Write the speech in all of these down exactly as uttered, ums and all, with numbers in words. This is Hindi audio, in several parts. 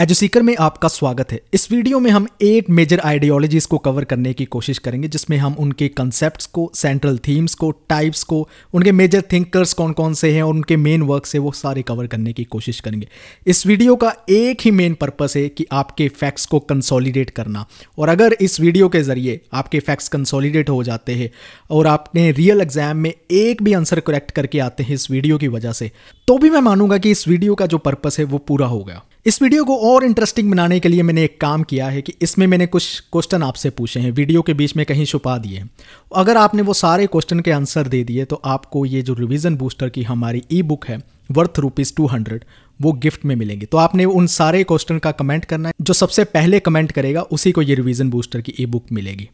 एजुसीकर में आपका स्वागत है। इस वीडियो में हम एट मेजर आइडियोलॉजीज़ को कवर करने की कोशिश करेंगे, जिसमें हम उनके कंसेप्ट्स को, सेंट्रल थीम्स को, टाइप्स को, उनके मेजर थिंकर्स कौन कौन से हैं और उनके मेन वर्क्स है, वो सारे कवर करने की कोशिश करेंगे। इस वीडियो का एक ही मेन पर्पस है कि आपके फैक्ट्स को कंसोलिडेट करना, और अगर इस वीडियो के ज़रिए आपके फैक्ट्स कंसोलिडेट हो जाते हैं और आपने रियल एग्जाम में एक भी आंसर करेक्ट करके आते हैं इस वीडियो की वजह से, तो भी मैं मानूंगा कि इस वीडियो का जो पर्पस है वो पूरा हो गया। इस वीडियो को और इंटरेस्टिंग बनाने के लिए मैंने एक काम किया है कि इसमें मैंने कुछ क्वेश्चन आपसे पूछे हैं, वीडियो के बीच में कहीं छुपा दिए हैं। अगर आपने वो सारे क्वेश्चन के आंसर दे दिए तो आपको ये जो रिवीजन बूस्टर की हमारी ई बुक है वर्थ रुपीज़ टू हंड्रेड वो गिफ्ट में मिलेंगे। तो आपने उन सारे क्वेश्चन का कमेंट करना है, जो सबसे पहले कमेंट करेगा उसी को ये रिवीजन बूस्टर की ई बुक मिलेगी।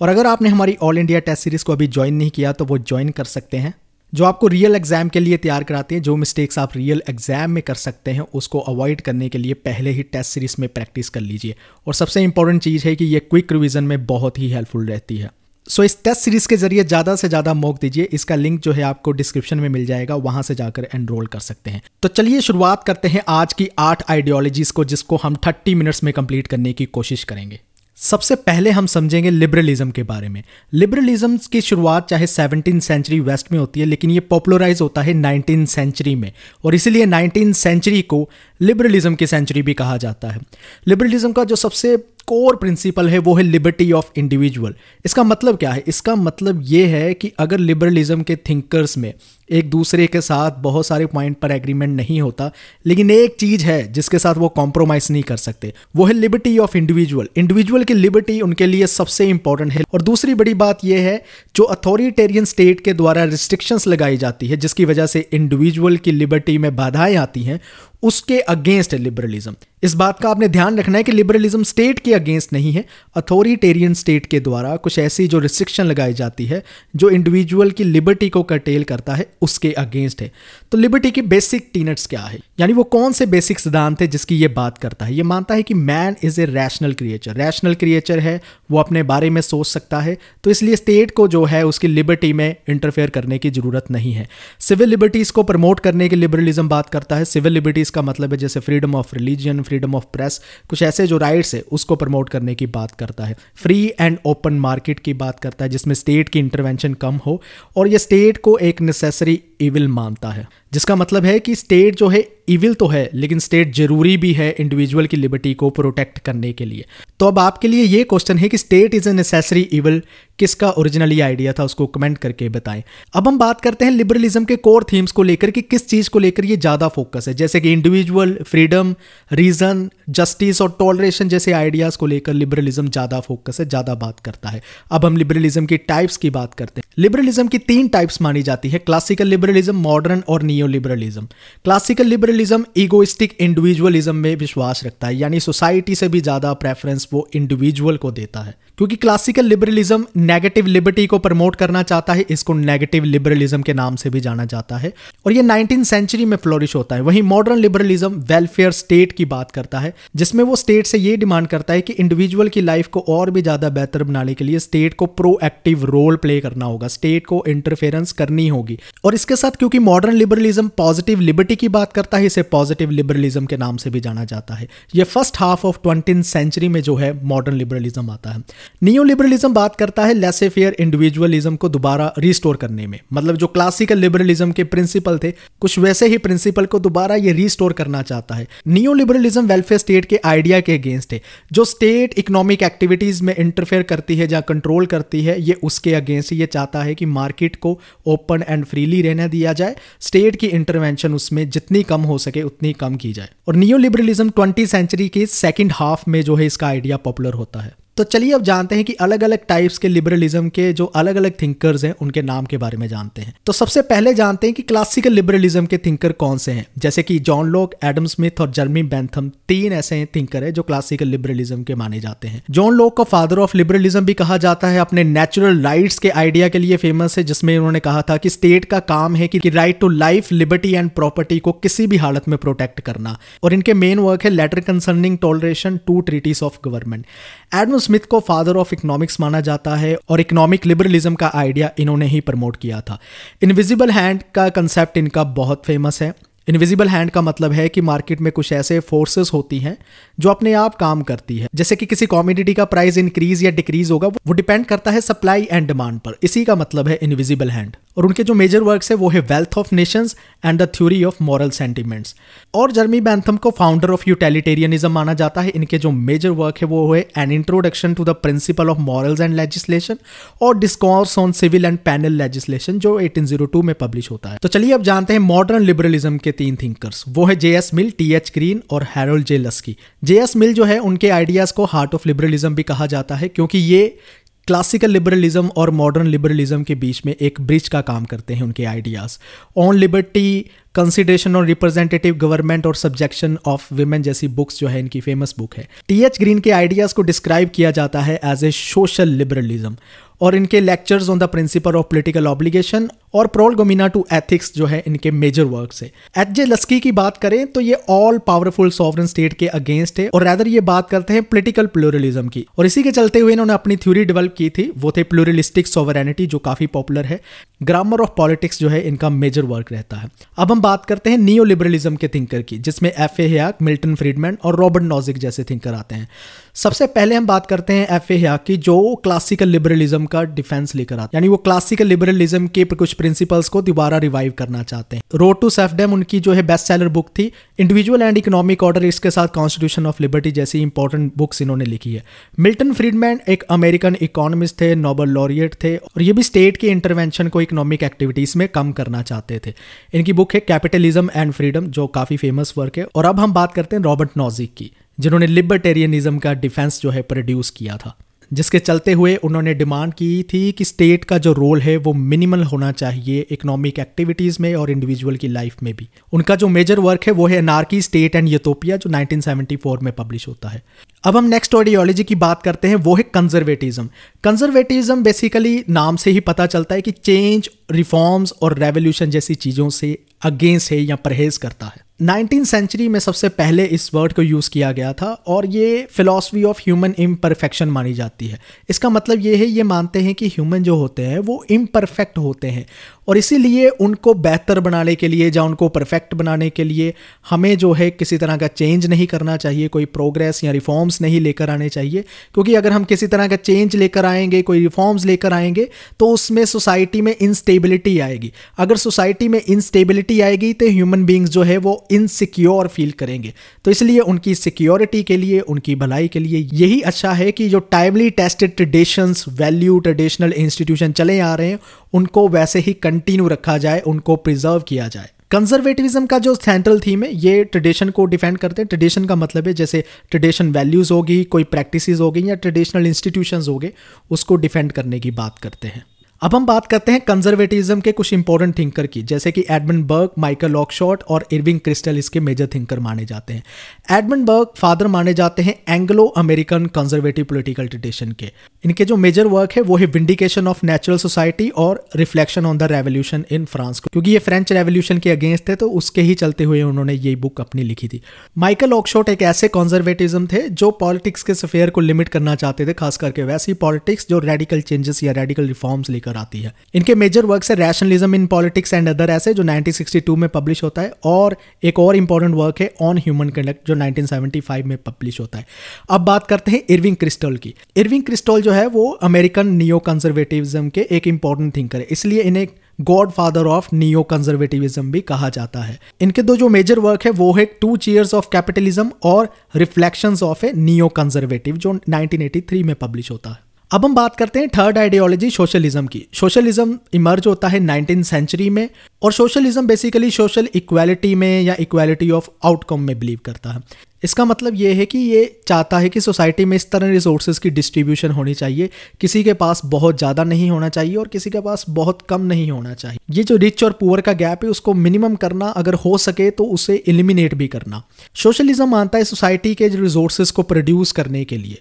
और अगर आपने हमारी ऑल इंडिया टेस्ट सीरीज़ को अभी ज्वाइन नहीं किया तो वो ज्वाइन कर सकते हैं, जो आपको रियल एग्जाम के लिए तैयार कराती है। जो मिस्टेक्स आप रियल एग्जाम में कर सकते हैं उसको अवॉइड करने के लिए पहले ही टेस्ट सीरीज में प्रैक्टिस कर लीजिए, और सबसे इंपॉर्टेंट चीज़ है कि ये क्विक रिवीजन में बहुत ही हेल्पफुल रहती है। सो इस टेस्ट सीरीज के जरिए ज़्यादा से ज़्यादा मॉक दीजिए। इसका लिंक जो है आपको डिस्क्रिप्शन में मिल जाएगा, वहाँ से जाकर एनरोल कर सकते हैं। तो चलिए शुरुआत करते हैं आज की आठ आइडियोलॉजीज़ को, जिसको हम थर्टी मिनट्स में कंप्लीट करने की कोशिश करेंगे। सबसे पहले हम समझेंगे लिबरलिज्म के बारे में। लिबरलिज्म की शुरुआत चाहे सेवनटीन सेंचुरी वेस्ट में होती है, लेकिन ये पॉपुलराइज होता है नाइनटीन सेंचुरी में, और इसीलिए नाइनटीन सेंचुरी को लिबरलिज्म की सेंचुरी भी कहा जाता है। लिबरलिज्म का जो सबसे कोर प्रिंसिपल है वो है लिबर्टी ऑफ इंडिविजुअल। इसका मतलब क्या है? इसका मतलब ये है कि अगर लिबरलिज्म के थिंकर्स में एक दूसरे के साथ बहुत सारे पॉइंट पर एग्रीमेंट नहीं होता, लेकिन एक चीज़ है जिसके साथ वो कॉम्प्रोमाइज़ नहीं कर सकते, वो है लिबर्टी ऑफ इंडिविजुअल। इंडिविजुअल की लिबर्टी उनके लिए सबसे इंपॉर्टेंट है। और दूसरी बड़ी बात यह है, जो अथॉरिटेरियन स्टेट के द्वारा रिस्ट्रिक्शंस लगाई जाती है जिसकी वजह से इंडिविजुअल की लिबर्टी में बाधाएं आती हैं, उसके अगेंस्ट है लिबरलिज्म। इस बात का आपने ध्यान रखना है कि लिबरलिज्म स्टेट के अगेंस्ट नहीं है, अथॉरिटेरियन स्टेट के द्वारा कुछ ऐसी जो रिस्ट्रिक्शन लगाई जाती है जो इंडिविजुअल की लिबर्टी को कर्टेल करता है, उसके अगेंस्ट है। तो लिबर्टी की बेसिक टीनट्स क्या है, यानी वो कौन से बेसिक सिद्धांत है जिसकी ये बात करता है? ये मानता है कि man is a rational creature, rational creature है, वो अपने बारे में सोच सकता है, तो इसलिए स्टेट को जो है उसकी लिबर्टी में इंटरफेयर करने की जरूरत नहीं है। सिविल लिबर्टीज को प्रमोट करने की लिबरलिज्म बात करता है। सिविल लिबर्टीज का मतलब है जैसे freedom of religion, freedom of press, कुछ ऐसे जो राइट्स है उसको प्रमोट करने की बात करता है। फ्री एंड ओपन मार्केट की बात करता है जिसमें स्टेट की इंटरवेंशन कम हो, और यह स्टेट को एक नेसेसरी इविल मानता है, जिसका मतलब है कि स्टेट जो है इविल तो है लेकिन स्टेट जरूरी भी है इंडिविजुअल की लिबर्टी को प्रोटेक्ट करने के लिए। तो अब आपके लिए ये क्वेश्चन है कि state is a necessary evil किसका ओरिजिनली आइडिया था, उसको कमेंट करके बताएं। अब हम बात करते हैं लिबरलिज्म के कोर थीम्स को लेकर कि किस चीज को लेकर ये ज्यादा फोकस है, जैसे कि इंडिविजुअल, फ्रीडम, रीजन, जस्टिस और टॉलरेशन जैसे आइडियाज को लेकर लिबरलिज्म ज्यादा फोकस है, ज्यादा बात करता है। अब हम लिबरलिज्म की टाइप्स की बात करते हैं। लिबरलिज्म की तीन टाइप्स मानी जाती है, क्लासिकल लिबरलिज्म, मॉडर्न और neo liberalism. Classical liberalism egoistic individualism में विश्वास रखता है, यानी सोसाइटी से भी ज्यादा प्रेफरेंस वो इंडिविजुअल को देता है, क्योंकि क्लासिकल लिबरलिज्म नेगेटिव लिबर्टी को प्रमोट करना चाहता है, इसको नेगेटिव लिबरलिज्म के नाम से भी जाना जाता है, और ये नाइनटीन सेंचुरी में फ्लोरिश होता है। वहीं मॉडर्न लिबरलिज्म वेलफेयर स्टेट की बात करता है, जिसमें वो स्टेट से ये डिमांड करता है कि इंडिविजुअल की लाइफ को और भी ज्यादा बेहतर बनाने के लिए स्टेट को प्रोएक्टिव रोल प्ले करना होगा, स्टेट को इंटरफेरेंस करनी होगी। और इसके साथ क्योंकि मॉडर्न लिबरलिज्म पॉजिटिव लिबर्टी की बात करता है, इसे पॉजिटिव लिबरलिज्म के नाम से भी जाना जाता है। ये first half of twentieth century में जो है मॉडर्न लिबरलिज्म आता है। नियो लिबरलिज्म बात करता है लेसे फेयर इंडिविजुअलिज्म को दोबारा रिस्टोर करने में, मतलब जो क्लासिकल लिबरलिज्म के प्रिंसिपल थे कुछ वैसे ही प्रिंसिपल को दोबारा ये रिस्टोर करना चाहता है। नियो लिबरलिज्म वेलफेयर स्टेट के आइडिया के अगेंस्ट है, जो स्टेट इकोनॉमिक एक्टिविटीज में इंटरफेयर करती है, जहाँ कंट्रोल करती है, ये उसके अगेंस्ट। ये चाहता है कि मार्केट को ओपन एंड फ्रीली रहने दिया जाए, स्टेट की इंटरवेंशन उसमें जितनी कम हो सके उतनी कम की जाए। और नियो लिबरलिज्म ट्वेंटी सेंचुरी के सेकेंड हाफ में जो है इसका आइडिया पॉपुलर होता है। तो चलिए अब जानते हैं कि अलग अलग टाइप्स के लिबरलिज्म के जो अलग अलग थिंकर्स हैं उनके नाम के बारे में जानते हैं। तो सबसे पहले जानते हैं कि क्लासिकल लिबरलिज्म के थिंकर कौन से हैं, जैसे कि जॉन लॉक, एडम स्मिथ और जेरमी बेंथम, तीन ऐसे थिंकर हैं जो क्लासिकल लिबरलिज्म के माने जाते हैं। जॉन लॉक को फादर ऑफ लिबरलिज्म भी कहा जाता है, अपने नेचुरल राइट्स के आइडिया के लिए फेमस है, जिसमें उन्होंने कहा था कि स्टेट का काम है कि right to life, liberty and property को किसी भी हालत में प्रोटेक्ट करना। और इनके मेन वर्क है letter concerning toleration, two treatise of government. Adam Smith को फादर ऑफ इकोनॉमिक्स माना जाता है, और इकोनॉमिक लिबरलिज्म का आइडिया इन्होंने ही प्रमोट किया था। इनविजिबल हैंड का कंसेप्ट इनका बहुत फेमस है। इनविजिबल हैंड का मतलब है कि मार्केट में कुछ ऐसे फोर्सेस होती हैं जो अपने आप काम करती है, जैसे कि किसी कॉमोडिटी का प्राइस इंक्रीज या डिक्रीज होगा, वो डिपेंड करता है सप्लाई एंड डिमांड पर। इसी का मतलब है इनविजिबल हैंड। और उनके जो मेजर वर्क्स है वो है wealth of nations and the theory of moral sentiments. और जेरमी बेंथम को फाउंडर ऑफ यूटिलिटेरियनिज्म माना जाता है। इनके जो मेजर वर्क है वो है an introduction to the principle of morals and legislation और discourse on civil and penal legislation जो अठारह सौ दो में पब्लिश होता है। तो चलिए अब जानते हैं मॉडर्न लिबरलिज्म के तीन थिंकर्स, वो है J S Mill, T H Green और Harold J Laski. J S Mill जो है उनके आइडियाज को हार्ट ऑफ लिबरलिज्म भी कहा जाता है क्योंकि ये क्लासिकल लिबरलिज्म और मॉडर्न लिबरलिज्म के बीच में एक ब्रिज का काम करते हैं उनके आइडियाज। ऑन लिबर्टी, कंसिडरेशन और रिप्रेजेंटेटिव गवर्नमेंट और सब्जेक्शन ऑफ विमेन जैसी बुक्स जो है इनकी फेमस बुक है। टी एच ग्रीन के आइडियाज को डिस्क्राइब किया जाता है एज ए सोशल लिबरलिज्म और इनके lectures on the principle of political obligation और प्रोलगोमिना टू एथिक्स जो है इनके मेजर वर्क्स है। एच जे लस्की की बात करें तो ये ऑल पावरफुल सॉवरन स्टेट के अगेंस्ट है और रैदर ये बात करते हैं पॉलिटिकल प्लूरलिज्म की, और इसी के चलते हुए इन्होंने अपनी थ्योरी डेवलप की थी, वो थे प्लूरलिस्टिक सॉवरेनिटी जो काफी पॉपुलर है। ग्रामर ऑफ पॉलिटिक्स जो है इनका मेजर वर्क रहता है। अब हम बात करते हैं नियो लिबरलिज्म के थिंकर की, जिसमें एफ हेक, मिल्टन फ्रीडमैन और रॉबर्ट नॉजिक जैसे थिंकर आते हैं। सबसे पहले हम बात करते हैं एफ हेक की, जो क्लासिकल लिबरलिज्म का डिफेंस लेकर आता है, यानी वो क्लासिकल लिबरलिज्म के कुछ प्रिंसिपल्स को दोबारा रिवाइव करना चाहते हैं। रोड टू सेफडेम उनकी जो है बेस्ट सेलर बुक थी। इंडिविजुअल एंड इकोनॉमिक ऑर्डर, इसके साथ कॉन्स्टिट्यूशन ऑफ लिबर्टी जैसी इंपॉर्टेंट बुक्स इन्होंने लिखी है। मिल्टन फ्रीडमैन एक अमेरिकन इकोनॉमिस्ट थे, नोबेल लॉरिएट थे और ये भी स्टेट के इंटरवेंशन को इकोनॉमिक एक्टिविटीज में कम करना चाहते थे। इनकी बुक है कैपिटलिज्म एंड फ्रीडम जो काफी फेमस वर्क है। और अब हम बात करते हैं रॉबर्ट नॉजिक की, जिन्होंने लिबर्टेरियनिज्म का डिफेंस जो है प्रोड्यूस किया था, जिसके चलते हुए उन्होंने डिमांड की थी कि स्टेट का जो रोल है वो मिनिमल होना चाहिए इकोनॉमिक एक्टिविटीज़ में और इंडिविजुअल की लाइफ में भी। उनका जो मेजर वर्क है वो है एनार्की, स्टेट एंड यूटोपिया जो नाइनटीन सेवेंटी फोर में पब्लिश होता है। अब हम नेक्स्ट आइडियोलॉजी की बात करते हैं, वो है कंजर्वेटिज्म। कंजर्वेटिज्म बेसिकली नाम से ही पता चलता है कि चेंज, रिफॉर्म्स और रेवोल्यूशन जैसी चीज़ों से अगेंस्ट है या परहेज करता है। नाइनटीन सेंचुरी में सबसे पहले इस वर्ड को यूज़ किया गया था और ये फिलॉसफी ऑफ ह्यूमन इम्परफेक्शन मानी जाती है। इसका मतलब ये है, ये मानते हैं कि ह्यूमन जो होते हैं वो इम्परफेक्ट होते हैं और इसीलिए उनको बेहतर बनाने के लिए या उनको परफेक्ट बनाने के लिए हमें जो है किसी तरह का चेंज नहीं करना चाहिए, कोई प्रोग्रेस या रिफॉर्म्स नहीं लेकर आने चाहिए, क्योंकि अगर हम किसी तरह का चेंज लेकर आएंगे, कोई रिफॉर्म्स लेकर आएंगे तो उसमें सोसाइटी में इनस्टेबिलिटी आएगी। अगर सोसाइटी में इनस्टेबिलिटी आएगी तो ह्यूमन बींग्स जो है वो इनसिक्योर फील करेंगे। तो इसलिए उनकी सिक्योरिटी के लिए, उनकी भलाई के लिए यही अच्छा है कि जो timely tested traditions, value, traditional institution चले आ रहे हैं उनको वैसे ही कंटिन्यू रखा जाए, उनको प्रिजर्व किया जाए। कंजर्वेटिविज्म का जो सेंट्रल थीम है ये ट्रेडिशन को डिफेंड करते हैं। ट्रेडिशन का मतलब है जैसे ट्रेडिशन वैल्यूज़ होगी, कोई प्रैक्टिसेस होगी या ट्रेडिशनल इंस्टीट्यूशंस होंगे, उसको डिफेंड करने की बात करते हैं। अब हम बात करते हैं कंजर्वेटिज्म के कुछ इंपॉर्टेंट थिंकर की, जैसे कि एडमंड बर्क, माइकल लॉकशॉट और इरविंग क्रिस्टल इसके मेजर थिंकर माने जाते हैं। एडमंड बर्क फादर माने जाते हैं Anglo American conservative political tradition के। इनके जो मेजर वर्क है वो है विंडिकेशन ऑफ नेचुरल सोसाइटी और reflection on the revolution in France, क्योंकि ये फ्रेंच रेवोल्यूशन के अगेंस्ट थे तो उसके ही चलते हुए उन्होंने ये बुक अपनी लिखी थी। माइकल लॉकशॉट एक ऐसे कंजर्वेटिज्म थे जो पॉलिटिक्स के स्फेयर को लिमिट करना चाहते थे, खास करके वैसी पॉलिटिक्स जो रेडिकल चेंजेस या रेडिकल रिफॉर्म्स आती है। इनके मेजर वर्क्स है rationalism in politics and other ऐसे जो नाइनटीन सिक्सटी टू में पब्लिश होता है, और एक और इंपॉर्टेंट वर्क है ऑन ह्यूमन कंडक्ट जो नाइनटीन सेवेंटी फाइव में पब्लिश होता है। अब बात करते हैं इरविंग क्रिस्टल की। इरविंग क्रिस्टल जो है वो अमेरिकन नियो कंजर्वेटिविज्म के एक इंपॉर्टेंट थिंकर है, इसलिए इन्हें godfather of neo conservatism भी कहा जाता है। इनके दो जो मेजर वर्क है वो है टू चीयर्स ऑफ कैपिटलिज्म और reflections of a neo conservative जो नाइनटीन एटी थ्री में पब्लिश होता है। अब हम बात करते हैं थर्ड आइडियोलॉजी, सोशलिज्म की। सोशलिज्म इमर्ज होता है नाइनटीन सेंचुरी में और सोशलिज्म बेसिकली सोशल इक्वालिटी में या इक्वालिटी ऑफ आउटकम में बिलीव करता है। इसका मतलब ये है कि ये चाहता है कि सोसाइटी में इस तरह रिसोर्सेज की डिस्ट्रीब्यूशन होनी चाहिए, किसी के पास बहुत ज़्यादा नहीं होना चाहिए और किसी के पास बहुत कम नहीं होना चाहिए। ये जो रिच और पुअर का गैप है उसको मिनिमम करना, अगर हो सके तो उसे एलिमिनेट भी करना। सोशलिज्म मानता है सोसाइटी के रिसोर्सेज को प्रोड्यूस करने के लिए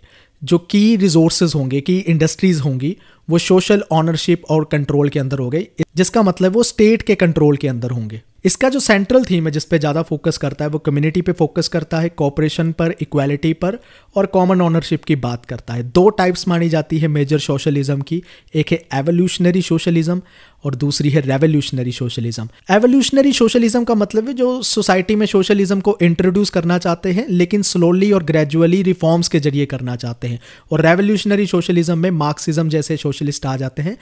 जो की रिसोर्सेज होंगे, की इंडस्ट्रीज होंगी, वो सोशल ऑनरशिप और कंट्रोल के अंदर हो गई, जिसका मतलब वो स्टेट के कंट्रोल के अंदर होंगे। इसका जो सेंट्रल थीम है जिस पे ज़्यादा फोकस करता है वो कम्युनिटी पे फोकस करता है, कॉपरेशन पर, इक्वालिटी पर और कॉमन ऑनरशिप की बात करता है। दो टाइप्स मानी जाती है मेजर सोशलिज्म की, एक है एवोल्यूशनरी सोशलिज्म और दूसरी है रेवोल्यूशनरी सोशलिज्म। एवोल्यूशनरी सोशलिज्म का मतलब है जो सोसाइटी में सोशलिज्म को इंट्रोड्यूस करना चाहते हैं लेकिन स्लोली और ग्रेजुअली रिफॉर्म्स के जरिए करना चाहते हैं, और रेवोल्यूशनरी सोशलिज्म में मार्क्सिज्म जैसे सोशलिस्ट आ जाते हैं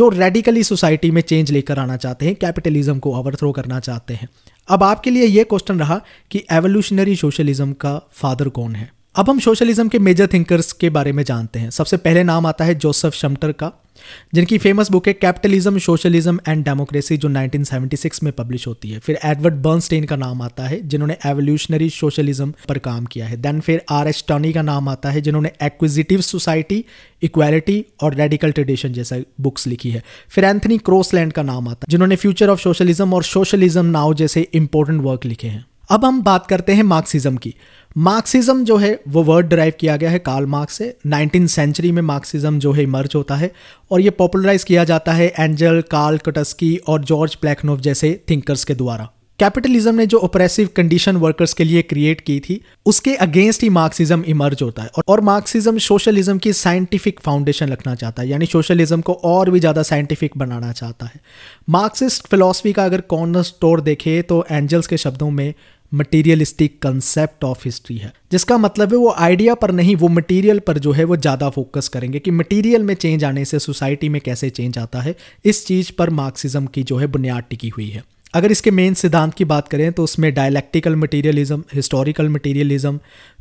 जो रेडिकली सोसाइटी में चेंज लेकर आना चाहते हैं, कैपिटलिज्म को ओवरथ्रो करना चाहते हैं। अब आपके लिए यह क्वेश्चन रहा कि एवोल्यूशनरी सोशलिज्म का फादर कौन है। अब हम सोशलिज्म के मेजर थिंकर्स के बारे में जानते हैं। सबसे पहले नाम आता है जोसेफ शुम्पीटर का, जिनकी फेमस बुक है कैपिटलिज्म सोशलिज्म एंड डेमोक्रेसी जो नाइनटीन सेवेंटी सिक्स में पब्लिश होती है। फिर एडवर्ड बर्नस्टेन का नाम आता है जिन्होंने एवोल्यूशनरी सोशलिज्म पर काम किया है। देन फिर आर एच टॉनी का नाम आता है जिन्होंने एक्विजिटिव सोसाइटी, इक्वालिटी और रेडिकल ट्रेडिशन जैसा बुक्स लिखी है। फिर एंथनी क्रोसलैंड का नाम आता है जिन्होंने फ्यूचर ऑफ सोशलिज्म और सोशलिज्म नाउ जैसे इंपॉर्टेंट वर्क लिखे हैं। अब हम बात करते हैं मार्क्सिज्म की। मार्क्सिज्म जो है वो वर्ड डिराइव किया गया है कार्ल मार्क्स से। नाइनटीन सेंचुरी में मार्क्सिज्म जो है इमर्ज होता है और ये पॉपुलराइज किया जाता है एंजल, कार्ल कटस्की और जॉर्ज प्लेखनोव जैसे थिंकर्स के द्वारा। कैपिटलिज्म ने जो ऑपरेसिव कंडीशन वर्कर्स के लिए क्रिएट की थी उसके अगेंस्ट ही मार्क्सिज्म इमर्ज होता है, और मार्क्सिज्म सोशलिज्म की साइंटिफिक फाउंडेशन रखना चाहता है, यानी सोशलिज्म को और भी ज़्यादा साइंटिफिक बनाना चाहता है। मार्क्सिस्ट फिलॉसफी का अगर कॉर्नर स्टोर देखे तो एंजल्स के शब्दों में मटीरियलिस्टिक कंसेप्ट ऑफ हिस्ट्री है, जिसका मतलब है वो आइडिया पर नहीं वो मटीरियल पर जो है वो ज़्यादा फोकस करेंगे कि मटीरियल में चेंज आने से सोसाइटी में कैसे चेंज आता है। इस चीज़ पर मार्क्सिज्म की जो है बुनियाद टिकी हुई है। अगर इसके मेन सिद्धांत की बात करें तो उसमें dialectical materialism, historical materialism,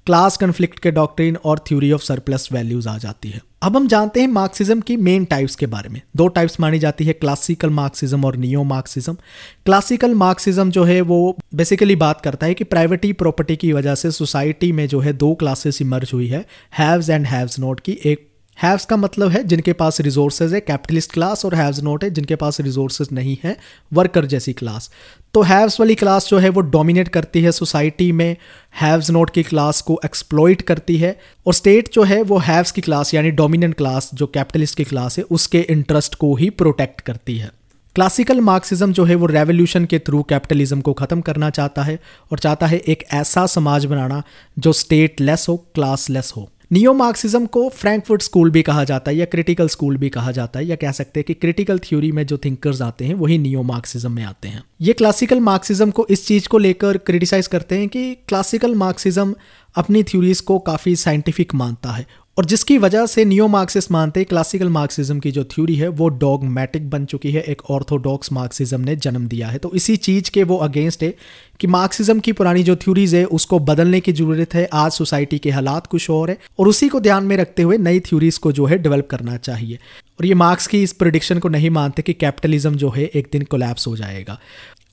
class conflict के डॉक्ट्रिन और थ्योरी ऑफ सरप्लस वैल्यूज आ जाती है। अब हम जानते हैं मार्क्सिज्म की मेन टाइप्स के बारे में। दो टाइप्स मानी जाती है, क्लासिकल मार्क्सिज्म और नियो मार्क्सिज्म। क्लासिकल मार्क्सिज्म जो है वो बेसिकली बात करता है कि प्राइवेटी प्रॉपर्टी की वजह से सोसाइटी में जो है दो क्लासेस इमर्ज हुई है, हैव्स एंड हैव्स नॉट की। एक हैव्स का मतलब है जिनके पास रिसोर्सेज है, कैपिटलिस्ट क्लास, और हैव्स नॉट है जिनके पास रिसोर्सेज नहीं है, वर्कर जैसी क्लास। तो हैव्स वाली क्लास जो है वो डोमिनेट करती है सोसाइटी में, हैव्स नॉट की क्लास को एक्सप्लॉइट करती है, और स्टेट जो है वो हैव्स की क्लास यानी डोमिनेंट क्लास जो कैपिटलिस्ट की क्लास है उसके इंटरेस्ट को ही प्रोटेक्ट करती है। क्लासिकल मार्क्सिज्म जो है वो रेवोल्यूशन के थ्रू कैपिटलिज्म को ख़त्म करना चाहता है और चाहता है एक ऐसा समाज बनाना जो स्टेट लेस हो, क्लास लेस हो। नियो मार्क्सिज्म को फ्रैंकफर्ट स्कूल भी कहा जाता है या क्रिटिकल स्कूल भी कहा जाता है, या कह सकते हैं कि क्रिटिकल थ्योरी में जो थिंकर्स आते हैं वही नियो मार्क्सिज्म में आते हैं। ये क्लासिकल मार्क्सिज्म को इस चीज़ को लेकर क्रिटिसाइज करते हैं कि क्लासिकल मार्क्सिज्म अपनी थ्योरीज़ को काफ़ी साइंटिफिक मानता है, और जिसकी वजह से नियो मार्क्सिस्ट मानते हैं क्लासिकल मार्क्सिज्म की जो थ्योरी है वो डॉगमेटिक बन चुकी है, एक ऑर्थोडॉक्स मार्क्सिज्म ने जन्म दिया है। तो इसी चीज़ के वो अगेंस्ट है कि मार्क्सिज्म की पुरानी जो थ्योरीज है उसको बदलने की ज़रूरत है, आज सोसाइटी के हालात कुछ और है और उसी को ध्यान में रखते हुए नई थ्योरीज को जो है डेवलप करना चाहिए। और ये मार्क्स की इस प्रेडिक्शन को नहीं मानते कि कैपिटलिज्म जो है एक दिन कोलैप्स हो जाएगा।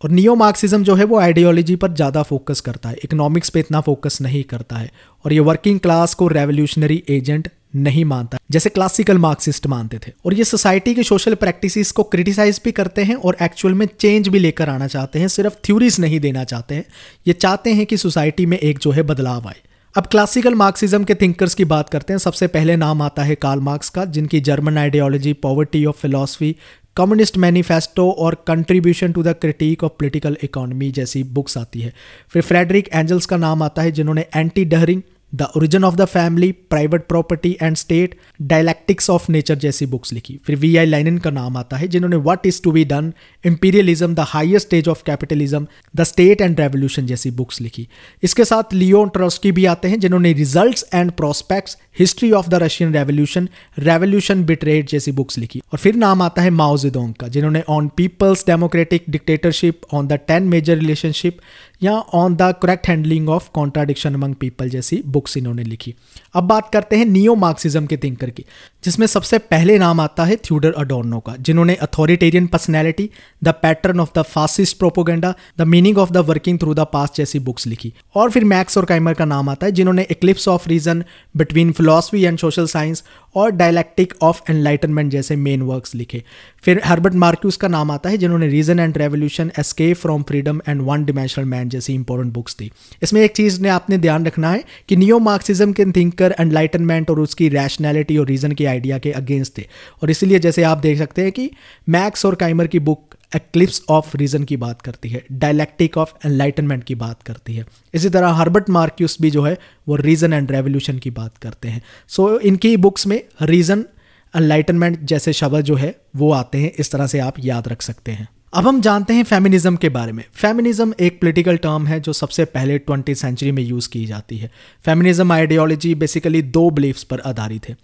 और नियो मार्क्सिज्म जो है वो आइडियोलॉजी पर ज़्यादा फोकस करता है, इकोनॉमिक्स पे इतना फोकस नहीं करता है, और ये वर्किंग क्लास को रेवोल्यूशनरी एजेंट नहीं मानता जैसे क्लासिकल मार्क्सिस्ट मानते थे। और ये सोसाइटी के सोशल प्रैक्टिसेस को क्रिटिसाइज भी करते हैं और एक्चुअल में चेंज भी लेकर आना चाहते हैं, सिर्फ थ्योरीज नहीं देना चाहते हैं, ये चाहते हैं कि सोसाइटी में एक जो है बदलाव आए। अब क्लासिकल मार्क्सिज्म के थिंकर्स की बात करते हैं। सबसे पहले नाम आता है कार्ल मार्क्स का, जिनकी German ideology, poverty of philosophy, communist manifesto और contribution to the critique of political economy जैसी बुक्स आती है। फिर फ्रेडरिक एंजल्स का नाम आता है जिन्होंने anti Duhring, the origin of the family, private property and state, dialectics of nature जैसी बुक्स लिखी। फिर वी आई लेनिन का नाम आता है जिन्होंने what is to be done, imperialism, the highest stage of capitalism, the state and revolution जैसी बुक्स लिखी। इसके साथ लियॉन ट्रॉट्स्की भी आते हैं जिन्होंने results and prospects, history of the Russian revolution, revolution betrayed जैसी बुक्स लिखी। और फिर नाम आता है माओ ज़ेडोंग का, जिन्होंने on people's democratic dictatorship, on the ten major relationship या on the correct handling of contradiction among people जैसी बुक्स इन्होंने लिखी। अब बात करते हैं नियो मार्क्सिज्म के थिंकर की, जिसमें सबसे पहले नाम आता है थ्यूडर अडोनो का, जिन्होंने authoritarian personality, the pattern of the fascist propaganda, the meaning of the working through the past जैसी बुक्स लिखी। और फिर मैक्स होर्कहाइमर का नाम आता है जिन्होंने eclipse of reason, between philosophy and social science और डायलैक्टिक ऑफ एनलाइटनमेंट जैसे मेन वर्क्स लिखे। फिर हर्बर्ट मार्क्यूस का नाम आता है जिन्होंने reason and revolution, escape from freedom and one dimensional man जैसी इंपॉर्टेंट बुक्स थी। इसमें एक चीज़ ने आपने ध्यान रखना है कि नियो मार्क्सिज्म के थिंकर एनलाइटनमेंट और उसकी रैशनैलिटी और रीजन के आइडिया के अगेंस्ट थे, और इसलिए जैसे आप देख सकते हैं कि मैक्स होर्कहाइमर की बुक एक्लिप्स ऑफ रीजन की बात करती है, डायलैक्टिक ऑफ एनलाइटनमेंट की बात करती है। इसी तरह हर्बर्ट मार्क्यूस भी जो है वो रीजन एंड रेवोल्यूशन की बात करते हैं। सो so, इनकी बुक्स में रीजन, एनलाइटनमेंट जैसे शब्द जो है वो आते हैं, इस तरह से आप याद रख सकते हैं। अब हम जानते हैं फेमिनिज्म के बारे में। फेमिनिज्म एक पॉलिटिकल टर्म है जो सबसे पहले ट्वेंटी सेंचुरी में यूज़ की जाती है। फेमिनिज्म आइडियोलॉजी बेसिकली दो बिलीफ्स पर आधारित है।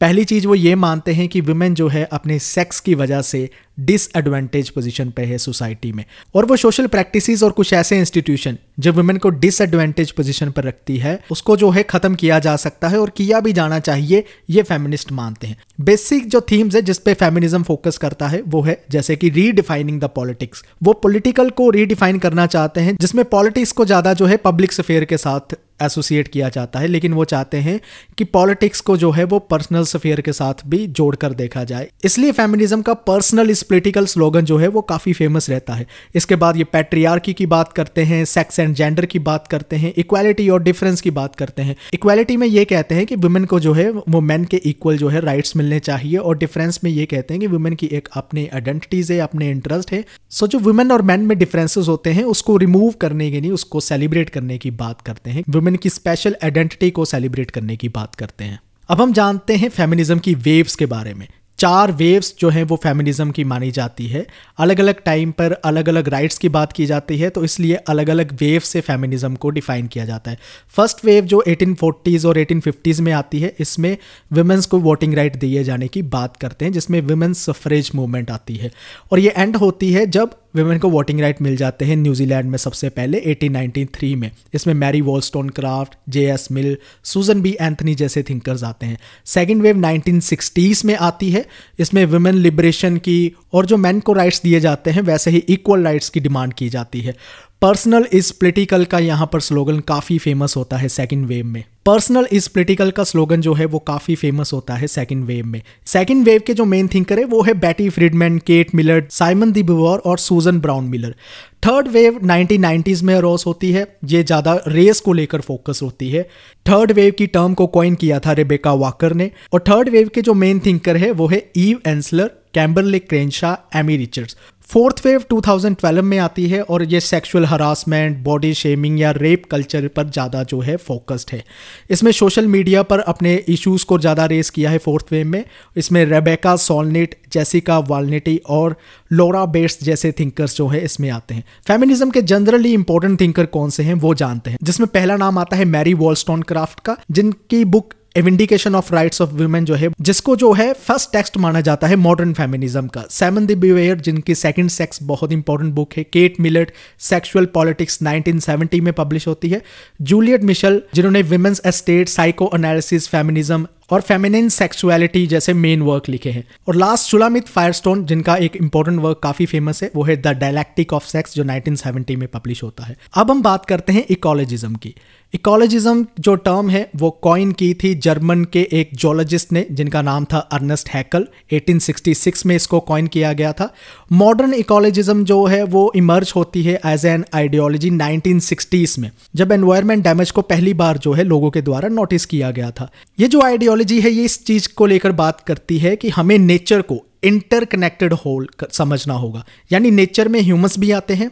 पहली चीज़ वो ये मानते हैं कि वुमेन जो है अपने सेक्स की वजह से डिसएडवांटेज पोजीशन पे है सोसाइटी में, और वो सोशल प्रैक्टिसेस और कुछ ऐसे इंस्टीट्यूशन जो वुमेन को डिसएडवांटेज पोजीशन पर रखती है उसको जो है खत्म किया जा सकता है और किया भी जाना चाहिए, ये फेमिनिस्ट मानते हैं। बेसिक जो थीम्स है जिसपे फेमिनिज्म फोकस करता है वो है जैसे कि रीडिफाइनिंग द पॉलिटिक्स। वो पॉलिटिकल को रीडिफाइन करना चाहते हैं जिसमें पॉलिटिक्स को ज्यादा जो है पब्लिक अफेयर के साथ एसोसिएट किया जाता है, लेकिन वो चाहते हैं कि पॉलिटिक्स को जो है वो पर्सनल स्फीयर के साथ भी जोड़कर देखा जाए। इसलिए फेमिनिज्म का पर्सनल इस पॉलिटिकल स्लोगन जो है वो काफ़ी फेमस रहता है। इसके बाद ये पैट्रियार्की की बात करते हैं, सेक्स एंड जेंडर की बात करते हैं, इक्वालिटी और डिफरेंस की बात करते हैं। इक्वालिटी में ये कहते हैं कि वुमेन को जो है वो मैन के इक्वल जो है राइट्स मिलने चाहिए, और डिफरेंस में ये कहते हैं कि वुमेन की एक अपनी आइडेंटिटीज है, अपने इंटरेस्ट है। सो जो वुमेन और मैन में डिफरेंसेज होते हैं उसको रिमूव करने के लिए उसको सेलिब्रेट करने की बात करते हैं, वुमेन की स्पेशल आइडेंटिटी को सेलिब्रेट करने की बात करते हैं। अब हम जानते हैं फेमिनिज्म की वेव्स के बारे में। चार वेव्स जो हैं वो फेमिनिज्म की मानी जाती है। अलग अलग टाइम पर अलग अलग राइट्स की बात की जाती है, तो इसलिए अलग अलग वेव से फेमिनिज्म को डिफाइन किया जाता है। फर्स्ट वेव जो एटीन फोर्टीज़ और एटीन फिफ्टीज़ में आती है, इसमें वुमेन्स को वोटिंग राइट दिए जाने की बात करते हैं, जिसमें वुमेन्स सफरेज मूवमेंट आती है, और ये एंड होती है जब वुमेन को वोटिंग राइट मिल जाते हैं न्यूजीलैंड में सबसे पहले एटीन नाइंटी थ्री में। इसमें मैरी वॉलस्टोनक्राफ्ट, जे एस मिल, सूजन बी एंथनी जैसे थिंकर्स आते हैं। सेकंड वेव नाइंटीन सिक्सटीज़ में आती है, इसमें वुमेन लिबरेशन की और जो मैन को राइट्स दिए जाते हैं वैसे ही इक्वल राइट्स की डिमांड की जाती है। पर्सनल इज पॉलिटिकल का यहाँ पर स्लोगन काफ़ी फेमस होता है सेकंड वेव में। पर्सनल इज पॉलिटिकल का स्लोगन जो है वो काफ़ी फेमस होता है सेकंड वेव में। सेकंड वेव के जो मेन थिंकर है वो है Betty Fridman, Kate Millett, Simone de Beauvoir और Susan Brownmiller. Third wave nineteen nineties में अरोस होती है, ये ज़्यादा रेस को लेकर फोकस होती है। थर्ड वेव की टर्म को कॉइन किया था रेबेका वाकर ने, और थर्ड वेव के जो मेन थिंकर है वो है Eve Ensler, Kimberle Crenshaw, Amy Richards. Fourth wave two thousand twelve में आती है, और ये सेक्सुअल हरासमेंट, बॉडी शेमिंग या रेप कल्चर पर ज़्यादा जो है फोकस्ड है। इसमें सोशल मीडिया पर अपने इश्यूज़ को ज़्यादा रेस किया है फोर्थ वेव में। इसमें रेबेका सोलनेट, जेसिका वालनेटी और लोरा बेट्स जैसे थिंकर्स जो है इसमें आते हैं। फेमिनिज्म के जनरली इंपॉर्टेंट थिंकर कौन से हैं वो जानते हैं, जिसमें पहला नाम आता है मैरी वॉलस्टोनक्राफ्ट का, जिनकी book a vindication of rights of women जो है जिसको जो है फर्स्ट टेक्स्ट माना जाता है मॉडर्न फेमिनिज्म का। साइमन दी बिवेयर जिनकी सेकंड सेक्स बहुत इंपॉर्टेंट बुक है। Kate Millett, sexual politics nineteen seventy में पब्लिश होती है। जूलियट मिशेल जिन्होंने women's estate, psycho analysis, feminism और फेमिनिन सेक्सुअलिटी जैसे मेन वर्क लिखे हैं। और लास्ट शुलामित फायरस्टोन जिनका एक इंपॉर्टेंट वर्क काफी फेमस है वो है द डायलैक्टिक ऑफ सेक्स जो नाइंटीन सेवेंटी में पब्लिश होता है। अब हम बात करते हैं इकोलॉजिज्म की। इकोलॉजिज्म जो टर्म है वो कॉइन की थी जर्मन के एक जोलॉजिस्ट ने, जिनका नाम था Ernest Haeckel. Eighteen sixty six में इसको कॉइन किया गया था। मॉडर्न इकोलॉजिज्म जो है वो इमर्ज होती है as an ideology nineteen sixties में, जब एनवायरमेंट डैमेज को पहली बार जो है लोगों के द्वारा नोटिस किया गया था। ये जो आइडियो आइडियोलॉजी है ये इस चीज को लेकर बात करती है कि हमें नेचर को इंटरकनेक्टेड होल समझना होगा, यानी नेचर में ह्यूमंस भी आते हैं,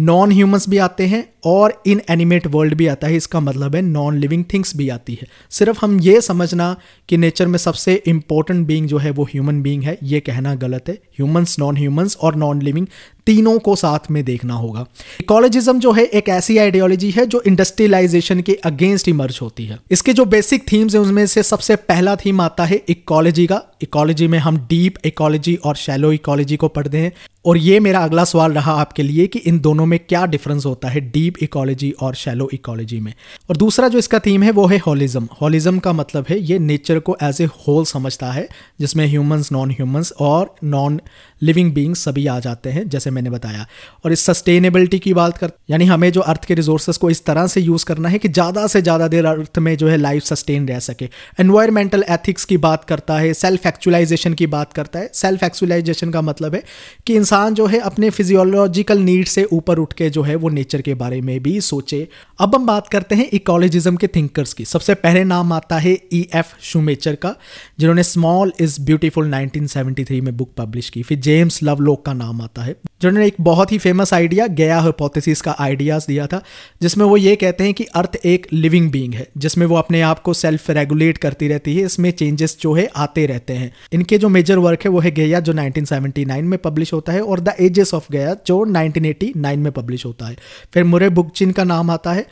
नॉन ह्यूमंस भी आते हैं और इनएनिमेट वर्ल्ड भी आता है। इसका मतलब है नॉन लिविंग थिंग्स भी आती है। सिर्फ हम ये समझना कि नेचर में सबसे इंपॉर्टेंट बीइंग जो है वो ह्यूमन बीइंग है, ये कहना गलत है। ह्यूमंस, नॉन ह्यूमंस और नॉन लिविंग तीनों को साथ में देखना होगा। इकोलॉजिज्म जो है एक ऐसी आइडियोलॉजी है जो इंडस्ट्रियलाइजेशन के अगेंस्ट इमर्ज होती है। इसके जो बेसिक थीम्स हैं उनमें से सबसे पहला थीम आता है इकोलॉजी का। इकोलॉजी में हम डीप इकोलॉजी और शैलो इकोलॉजी को पढ़ते हैं, और ये मेरा अगला सवाल रहा आपके लिए कि इन दोनों में क्या डिफरेंस होता है, डीप इकोलॉजी और शैलो इकोलॉजी में। और दूसरा जो इसका थीम है वो है होलिज्म। होलिज्म का मतलब है ये नेचर को एज ए होल समझता है, जिसमें ह्यूमंस, नॉन ह्यूमंस और नॉन लिविंग बीइंग्स सभी आ जाते हैं, जैसे मैंने बताया। और इस सस्टेनेबिलिटी की बात कर, यानी हमें जो अर्थ के रिसोर्सेज को इस तरह से यूज़ करना है कि ज़्यादा से ज़्यादा देर अर्थ में जो है लाइफ सस्टेन रह सके। एनवायरमेंटल एथिक्स की बात करता है, सेल्फ एक्चुअलाइजेशन की बात करता है। सेल्फ एक्चुअलाइजेशन का मतलब है कि इंसान जो है अपने फिजियोलॉजिकल नीड से ऊपर उठ के जो है वो नेचर के बारे में भी सोचे। अब हम बात करते हैं इकोलॉजिज्म के थिंकर्स की। सबसे पहले नाम आता है ई एफ शूमेचर का, जिन्होंने small is beautiful nineteen seventy three में बुक पब्लिश की। फिर जेम्स लवलॉक का नाम आता है जिन्होंने एक बहुत ही फेमस आइडिया गया हाइपोथेसिस का आइडियाज़ दिया था, जिसमें वो ये कहते हैं कि अर्थ एक लिविंग बीइंग है जिसमें वो अपने आप को सेल्फ रेगुलेट करती रहती है, इसमें चेंजेस जो है आते रहते हैं। इनके जो मेजर वर्क है वो है गया जो नाइनटीन सेवेंटी नाइन में पब्लिश होता है और द एजेस ऑफ गया जो नाइनटीन एटी नाइन में पब्लिश होता है। फिर मुरे बुकचिन का नाम आता है।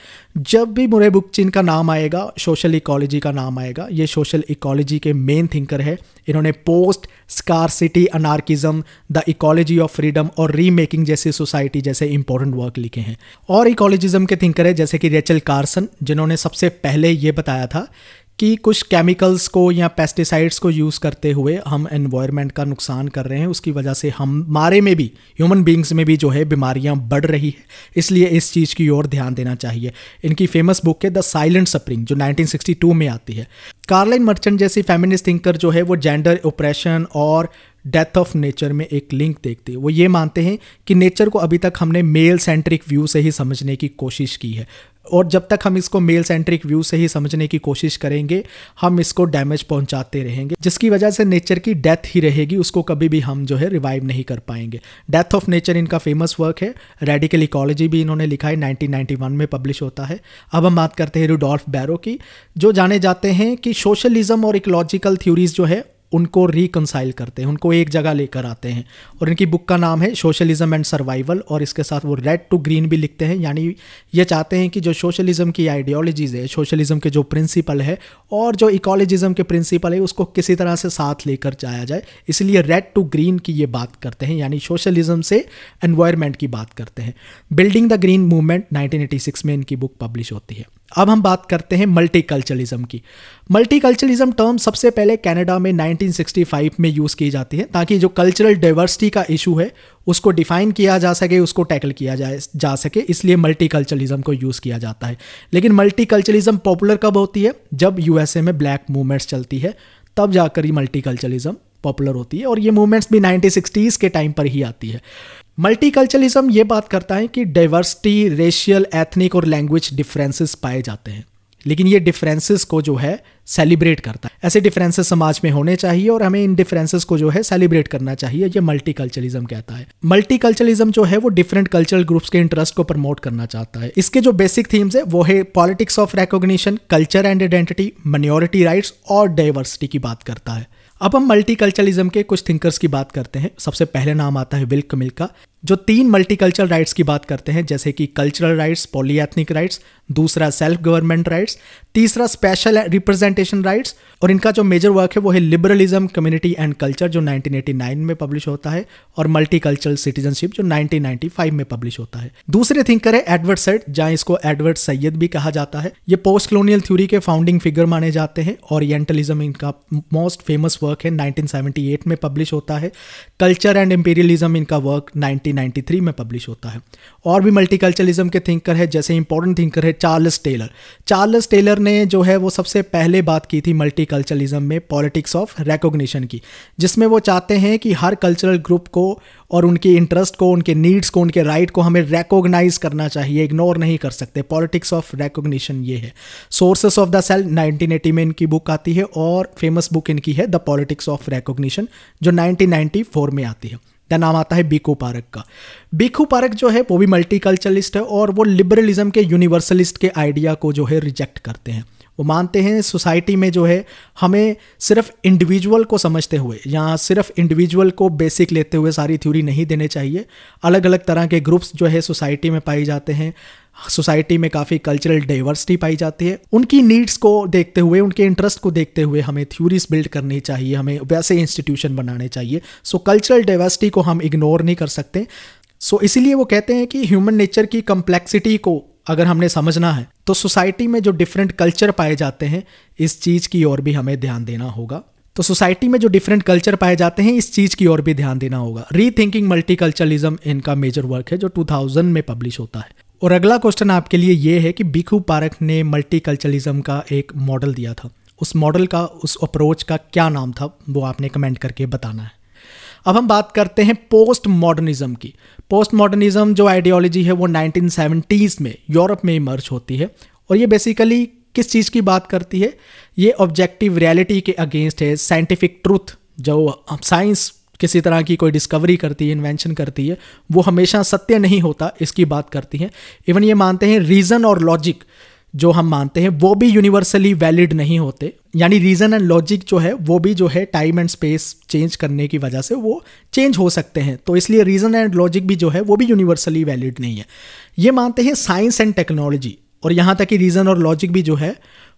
जब भी मुरे बुकचिन का नाम आएगा सोशल इकोलॉजी का नाम आएगा। ये सोशल इकोलॉजी के मेन थिंकर है। इन्होंने post scarcity anarchism the ecology of freedom और रीमेकिंग जैसे सोसाइटी जैसे इंपॉर्टेंट वर्क लिखे हैं। और इकोलॉजिज्म के थिंकर है जैसे कि रेचल कार्सन, जिन्होंने सबसे पहले ये बताया था कि कुछ केमिकल्स को या पेस्टिसाइड्स को यूज़ करते हुए हम एनवायरनमेंट का नुकसान कर रहे हैं, उसकी वजह से हमारे में भी ह्यूमन बींग्स में भी जो है बीमारियां बढ़ रही है, इसलिए इस चीज़ की ओर ध्यान देना चाहिए। इनकी फेमस बुक है द साइलेंट सफरिंग जो नाइनटीन सिक्सटी टू में आती है। कार्लाइन मर्चेंट जैसी फेमिनिस्ट थिंकर जो है वो जेंडर ऑपरेशन और डेथ ऑफ नेचर में एक लिंक देखते हैं। वो ये मानते हैं कि नेचर को अभी तक हमने मेल सेंट्रिक व्यू से ही समझने की कोशिश की है और जब तक हम इसको मेल सेंट्रिक व्यू से ही समझने की कोशिश करेंगे हम इसको डैमेज पहुंचाते रहेंगे, जिसकी वजह से नेचर की डेथ ही रहेगी, उसको कभी भी हम जो है रिवाइव नहीं कर पाएंगे। डेथ ऑफ नेचर इनका फेमस वर्क है। रेडिकल इकोलॉजी भी इन्होंने लिखा है, नाइनटीन नाइंटी वन में पब्लिश होता है। अब हम बात करते हैं रुडोल्फ बैरो की, जो जाने जाते हैं कि सोशलिज्म और इकोलॉजिकल थ्योरीज जो है उनको रिकंसाइल करते हैं, उनको एक जगह लेकर आते हैं। और इनकी बुक का नाम है सोशलिज्म एंड सर्वाइवल और इसके साथ वो रेड टू ग्रीन भी लिखते हैं, यानी ये चाहते हैं कि जो सोशलिज्म की आइडियोलॉजीज़ है, सोशलिज्म के जो प्रिंसिपल है और जो इकोलॉजिज्म के प्रिंसिपल है उसको किसी तरह से साथ लेकर जाया जाए, इसलिए रेड टू ग्रीन की ये बात करते हैं, यानी सोशलिज्म से एनवायरमेंट की बात करते हैं। Building the green movement nineteen eighty six में इनकी बुक पब्लिश होती है। अब हम बात करते हैं मल्टीकल्चरलिज्म की। मल्टीकल्चरलिज्म टर्म सबसे पहले कनाडा में नाइनटीन सिक्सटी फाइव में यूज़ की जाती है ताकि जो कल्चरल डाइवर्सिटी का इशू है उसको डिफाइन किया जा सके, उसको टैकल किया जाए जा सके, इसलिए मल्टीकल्चरलिज्म को यूज़ किया जाता है। लेकिन मल्टीकल्चरलिज्म पॉपुलर कब होती है? जब यूएसए में ब्लैक मूवमेंट्स चलती है तब जाकर ये मल्टीकल्चरलिज्म पॉपुलर होती है और ये मूवमेंट्स भी नाइनटीन सिक्सटीज़ के टाइम पर ही आती है। मल्टीकल्चरलिज्म ये बात करता है कि डाइवर्सिटी, रेशियल, एथनिक और लैंग्वेज डिफरेंसेस पाए जाते हैं, लेकिन ये डिफरेंसेस को जो है सेलिब्रेट करता है। ऐसे डिफरेंसेस समाज में होने चाहिए और हमें इन डिफरेंसेस को जो है सेलिब्रेट करना चाहिए, ये मल्टीकल्चरलिज्म कहता है। मल्टीकल्चरलिज्म जो है वो डिफरेंट कल्चरल ग्रुप्स के इंटरेस्ट को प्रमोट करना चाहता है। इसके जो बेसिक थीम्स है वो है politics of recognition, culture and identity, minority rights और डाइवर्सिटी की बात करता है। अब हम मल्टीकल्चरलिज्म के कुछ थिंकर्स की बात करते हैं। सबसे पहले नाम आता है विल कमिल का, जो तीन मल्टीकल्चरल राइट्स की बात करते हैं, जैसे कि कल्चरल राइट्स, पॉलीएथनिक राइट्स, दूसरा सेल्फ गवर्नमेंट राइट्स, तीसरा स्पेशल रिप्रेजेंटेशन राइट्स। और इनका जो मेजर वर्क है वो है लिबरलिज्म, कम्युनिटी एंड कल्चर जो नाइनटीन एटी नाइन में पब्लिश होता है और मल्टीकल्चरल सिटीजनशिप जो नाइनटीन नाइंटी फाइव में पब्लिश होता है। दूसरे थिंकर है एडवर्ड सईद, जहाँ इसको एडवर्ड सईद भी कहा जाता है। ये पोस्ट कॉलोनियल थ्योरी के फाउंडिंग फिगर माने जाते हैं। ओरिएंटलिज्म इनका मोस्ट फेमस वर्क है, नाइनटीन सेवेंटी एट में पब्लिश होता है। कल्चर एंड इंपीरियलिज्म इनका वर्क नाइनटीन नाइंटी थ्री में पब्लिश होता है। और भी मल्टीकल्चरलिज्म के थिंकर है, जैसे इंपॉर्टेंट थिंकर है चार्ल्स टेलर। चार्ल्स टेलर ने जो है वो सबसे पहले बात की थी मल्टीकल्चरलिज्म में पॉलिटिक्स ऑफ रिकॉग्निशन की, जिसमें वो चाहते हैं कि हर कल्चरल ग्रुप को और उनके इंटरेस्ट को, उनके नीड्स को, उनके राइट को हमें रिकॉग्नाइज करना चाहिए, इग्नोर नहीं कर सकते। पॉलिटिक्स ऑफ रिकॉग्निशन ये है। Sources of the self nineteen eighty में इनकी बुक आती है और फेमस बुक इनकी है द पॉलिटिक्स ऑफ रिकॉग्निशन जो नाइनटीन नाइंटी फोर में आती है। नाम आता है भिखू पारख का। भिखू पारख जो है वो भी मल्टीकल्चरलिस्ट है और वो लिबरलिज्म के यूनिवर्सलिस्ट के आइडिया को जो है रिजेक्ट करते हैं। वो मानते हैं सोसाइटी में जो है हमें सिर्फ इंडिविजुअल को समझते हुए या सिर्फ इंडिविजुअल को बेसिक लेते हुए सारी थ्योरी नहीं देने चाहिए। अलग अलग तरह के ग्रुप्स जो है सोसाइटी में पाए जाते हैं, सोसाइटी में काफ़ी कल्चरल डाइवर्सिटी पाई जाती है। उनकी नीड्स को देखते हुए, उनके इंटरेस्ट को देखते हुए हमें थ्योरीज बिल्ड करनी चाहिए, हमें वैसे इंस्टीट्यूशन बनाने चाहिए। सो कल्चरल डाइवर्सिटी को हम इग्नोर नहीं कर सकते। सो so, इसीलिए वो कहते हैं कि ह्यूमन नेचर की कम्प्लेक्सिटी को अगर हमने समझना है तो सोसाइटी में जो डिफरेंट कल्चर पाए जाते हैं इस चीज़ की ओर भी हमें ध्यान देना होगा। तो सोसाइटी में जो डिफरेंट कल्चर पाए जाते हैं इस चीज़ की ओर भी ध्यान देना होगा। रीथिंकिंग मल्टीकल्चरलिज्म इनका मेजर वर्क है जो टू थाउजेंड में पब्लिश होता है। और अगला क्वेश्चन आपके लिए ये है कि भिखू पारख ने मल्टीकल्चरलिज्म का एक मॉडल दिया था, उस मॉडल का, उस अप्रोच का क्या नाम था वो आपने कमेंट करके बताना है। अब हम बात करते हैं पोस्ट मॉडर्निज्म की। पोस्ट मॉडर्निज्म जो आइडियोलॉजी है वो नाइनटीन सेवेंटीज़ में यूरोप में इमर्ज होती है और ये बेसिकली किस चीज़ की बात करती है? ये ऑब्जेक्टिव रियलिटी के अगेंस्ट है। साइंटिफिक ट्रूथ जो साइंस किसी तरह की कोई डिस्कवरी करती है, इन्वेंशन करती है, वो हमेशा सत्य नहीं होता, इसकी बात करती हैं। इवन ये मानते हैं रीज़न और लॉजिक जो हम मानते हैं वो भी यूनिवर्सली वैलिड नहीं होते, यानी रीज़न एंड लॉजिक जो है वो भी जो है टाइम एंड स्पेस चेंज करने की वजह से वो चेंज हो सकते हैं, तो इसलिए रीज़न एंड लॉजिक भी जो है वो भी यूनिवर्सली वैलिड नहीं है। ये मानते हैं साइंस एंड टेक्नोलॉजी, और यहाँ तक कि रीज़न और लॉजिक भी जो है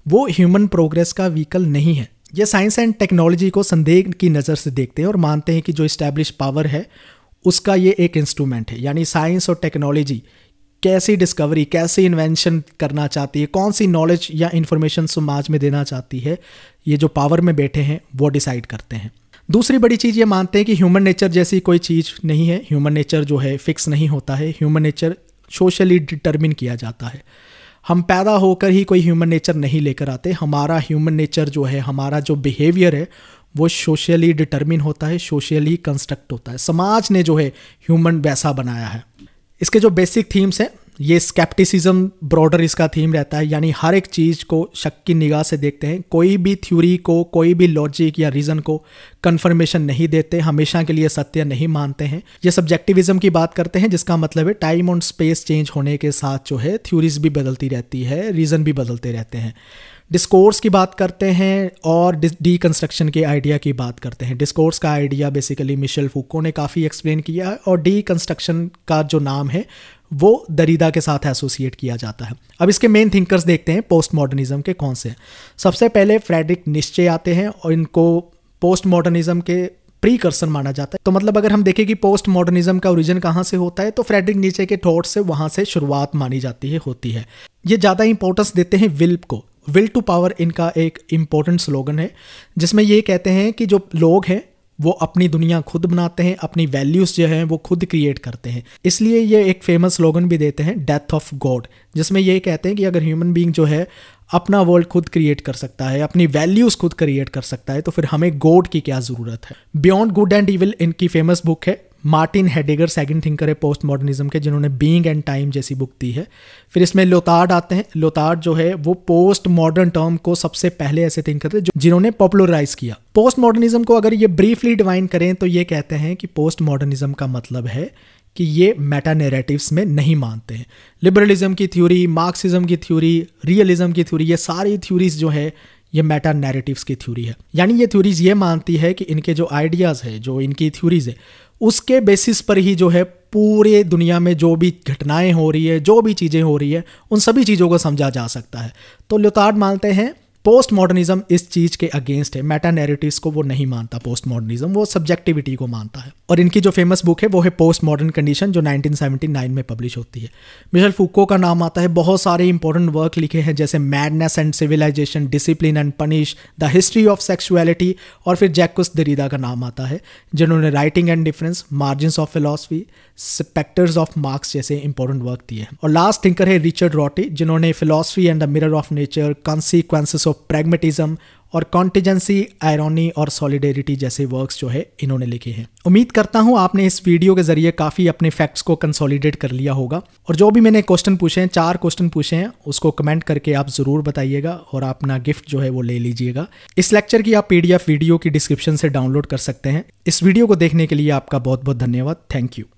वो ह्यूमन प्रोग्रेस का व्हीकल नहीं है। ये साइंस एंड टेक्नोलॉजी को संदेह की नज़र से देखते हैं और मानते हैं कि जो इस्टेब्लिश पावर है उसका ये एक इंस्ट्रूमेंट है, यानी साइंस और टेक्नोलॉजी कैसी डिस्कवरी, कैसी इन्वेंशन करना चाहती है, कौन सी नॉलेज या इन्फॉर्मेशन समाज में देना चाहती है, ये जो पावर में बैठे हैं वो डिसाइड करते हैं। दूसरी बड़ी चीज़ ये मानते हैं कि ह्यूमन नेचर जैसी कोई चीज़ नहीं है, ह्यूमन नेचर जो है फिक्स नहीं होता है, ह्यूमन नेचर सोशली डिटर्मिन किया जाता है। हम पैदा होकर ही कोई ह्यूमन नेचर नहीं लेकर आते, हमारा ह्यूमन नेचर जो है, हमारा जो बिहेवियर है वो सोशली डिटर्मिन होता है, सोशली कंस्ट्रक्ट होता है, समाज ने जो है ह्यूमन वैसा बनाया है। इसके जो बेसिक थीम्स हैं, ये स्केप्टिसिज्म ब्रॉडर इसका थीम रहता है, यानी हर एक चीज़ को शक की निगाह से देखते हैं, कोई भी थ्योरी को, कोई भी लॉजिक या रीज़न को कन्फर्मेशन नहीं देते, हमेशा के लिए सत्य नहीं मानते हैं। ये सब्जेक्टिविज्म की बात करते हैं, जिसका मतलब है टाइम और स्पेस चेंज होने के साथ जो है थ्योरीज भी बदलती रहती है, रीज़न भी बदलते रहते हैं। डिस्कोर्स की बात करते हैं और डीकंस्ट्रक्शन के आइडिया की बात करते हैं। डिस्कोर्स का आइडिया बेसिकली मिशेल फूको ने काफ़ी एक्सप्लेन किया है, और डीकंस्ट्रक्शन का जो नाम है वो दरीदा के साथ एसोसिएट किया जाता है। अब इसके मेन थिंकर्स देखते हैं पोस्ट मॉडर्निज्म के कौन से हैं। सबसे पहले फ्रेडरिक नीचे आते हैं, और इनको पोस्ट मॉडर्निज्म के प्रीकर्सर माना जाता है। तो मतलब अगर हम देखें कि पोस्ट मॉडर्निज्म का ओरिजिन कहाँ से होता है, तो फ्रेडरिक नीचे के थॉट से वहाँ से शुरुआत मानी जाती है होती है। ये ज़्यादा इंपॉर्टेंस देते हैं विल को, विल टू पावर इनका एक इम्पोर्टेंट स्लोगन है, जिसमें ये कहते हैं कि जो लोग हैं वो अपनी दुनिया खुद बनाते हैं, अपनी वैल्यूज़ जो हैं वो खुद क्रिएट करते हैं। इसलिए ये एक फेमस स्लोगन भी देते हैं डेथ ऑफ गॉड, जिसमें ये कहते हैं कि अगर ह्यूमन बीइंग जो है अपना वर्ल्ड खुद क्रिएट कर सकता है, अपनी वैल्यूज़ खुद क्रिएट कर सकता है, तो फिर हमें गॉड की क्या ज़रूरत है। बियॉन्ड गुड एंड इविल इनकी फेमस बुक है। मार्टिन हेडेगर सेकंड थिंकर है पोस्ट मॉडर्निज्म के, जिन्होंने बीइंग एंड टाइम जैसी बुक दी है। फिर इसमें लोतार्ड आते हैं। लोतार्ड जो है वो पोस्ट मॉडर्न टर्म को सबसे पहले ऐसे थिंक करते हैं जिन्होंने पॉपुलराइज किया। पोस्ट मॉडर्निज्म को अगर ये ब्रीफली डिवाइन करें तो ये कहते हैं कि पोस्ट मॉडर्निज्म का मतलब है कि ये मेटा नैरेटिव्स में नहीं मानते हैं। लिबरलिज्म की थ्योरी, मार्क्सिज्म की थ्योरी, रियलिज्म की थ्योरी, ये सारी थ्योरीज जो है ये मेटा नैरेटिव्स की थ्योरी है। यानी ये थ्योरीज ये मानती है कि इनके जो आइडियाज़ है, जो इनकी थ्योरीज है, उसके बेसिस पर ही जो है पूरे दुनिया में जो भी घटनाएं हो रही है, जो भी चीज़ें हो रही है, उन सभी चीज़ों को समझा जा सकता है। तो लोतार्ड मानते हैं पोस्ट मॉडर्निज्म इस चीज़ के अगेंस्ट है, मेटा नैरेटिव्स को वो नहीं मानता। पोस्ट मॉडर्निज्म वो सब्जेक्टिविटी को मानता है, और इनकी जो फेमस बुक है वो है पोस्ट मॉडर्न कंडीशन, जो नाइनटीन सेवेंटी नाइन में पब्लिश होती है। मिशेल फूको का नाम आता है, बहुत सारे इंपॉर्टेंट वर्क लिखे हैं जैसे madness and civilization, discipline and punish, the history of sexuality, और फिर जैक्स दरीदा का नाम आता है जिन्होंने writing and difference, margins of philosophy, specters of Marx जैसे इंपॉर्टेंट वर्क दिए हैं। और लास्ट थिंकर है रिचर्ड रॉटी, जिन्होंने philosophy and the mirror of nature, consequences of pragmatism और कॉन्टिजेंसी, आयरनी और सॉलिडेरिटी जैसे वर्क्स जो है इन्होंने लिखे हैं। उम्मीद करता हूँ आपने इस वीडियो के जरिए काफ़ी अपने फैक्ट्स को कंसोलिडेट कर लिया होगा, और जो भी मैंने क्वेश्चन पूछे हैं, चार क्वेश्चन पूछे हैं, उसको कमेंट करके आप ज़रूर बताइएगा, और अपना गिफ्ट जो है वो ले लीजिएगा। इस लेक्चर की आप पीडीएफ वीडियो की डिस्क्रिप्शन से डाउनलोड कर सकते हैं। इस वीडियो को देखने के लिए आपका बहुत बहुत धन्यवाद। Thank you.